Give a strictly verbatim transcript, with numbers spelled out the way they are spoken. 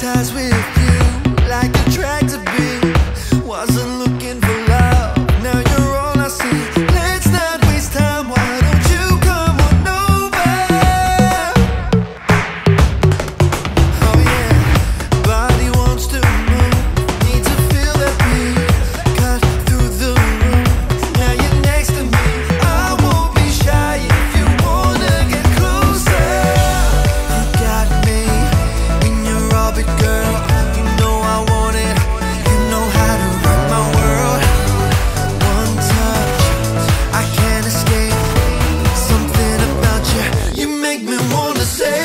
hypnotized with you, like you tried to be. Wasn't looking for love, now you're all I see. Let's not waste time, why don't you come on over? Oh yeah, body wants to move, need to feel that beat. Cut through the room, now you're next to me. I won't be shy if you wanna get closer. You got me in your orbit, girl. Say